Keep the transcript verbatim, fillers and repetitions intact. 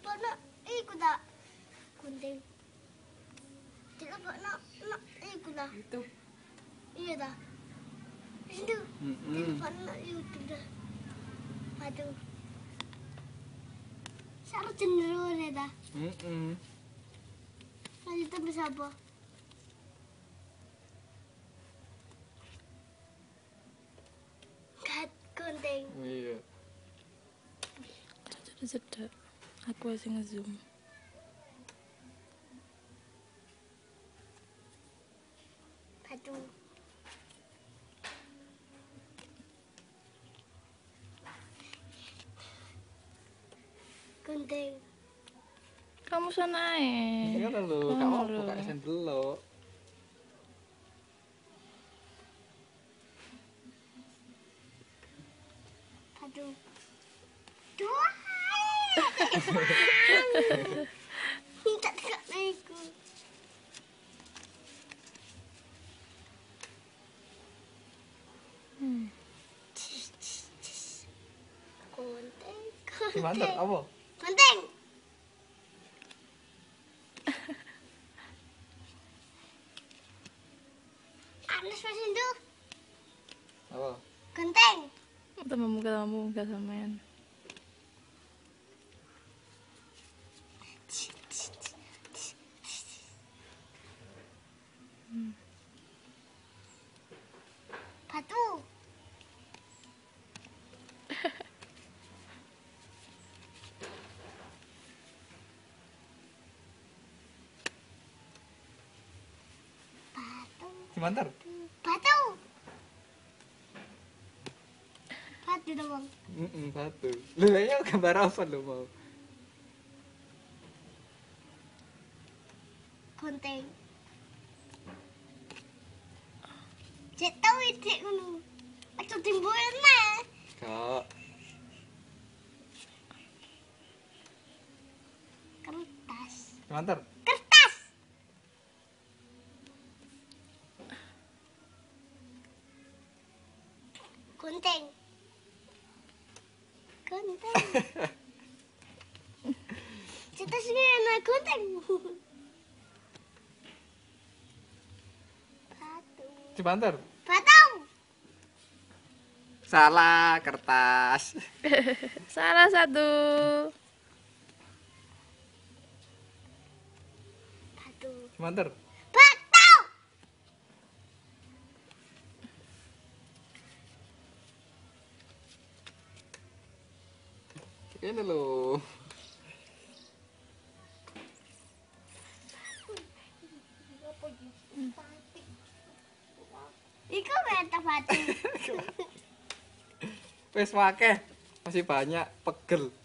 lupa nak. Eh, aku tak. Gunting. Tidak lupa nak. Nak. Eh, aku dah. Itu. Iya dah. Itu. Tidak lupa nak. YouTube dah. Aduh. Sarah cenderung ni dah. Hmm. Nanti tak bersapa. Kat gunting. Iya. Sedap. Aku masih nge-zoom. Padu. Gunting. Kamu sana eh. Ya kan lu, kamu buka esen dulu. Padu. Dua. Tak dekat naik aku. Konteng, konteng. Mantap, apa? Konteng. Anas macam tu. Apa? Konteng. Tak membuka kamu, tak samain. Patu. Patu. Sebentar. Patu. Patu dah bang. Hmm, patu. Lu yang gambar apa lu mau? Konteng. Cik tahu cik dulu. Macam timbul lah. Kak. Kertas. Mantap. Kertas. Gunting. Gunting. Cik tahu sini nak gunting. Cibantar. Batang. Salah kertas. Salah satu. Batu. Cibantar. Batang. Ini loh. Iku mantap hati. Wes wakeh, masih banyak pegel.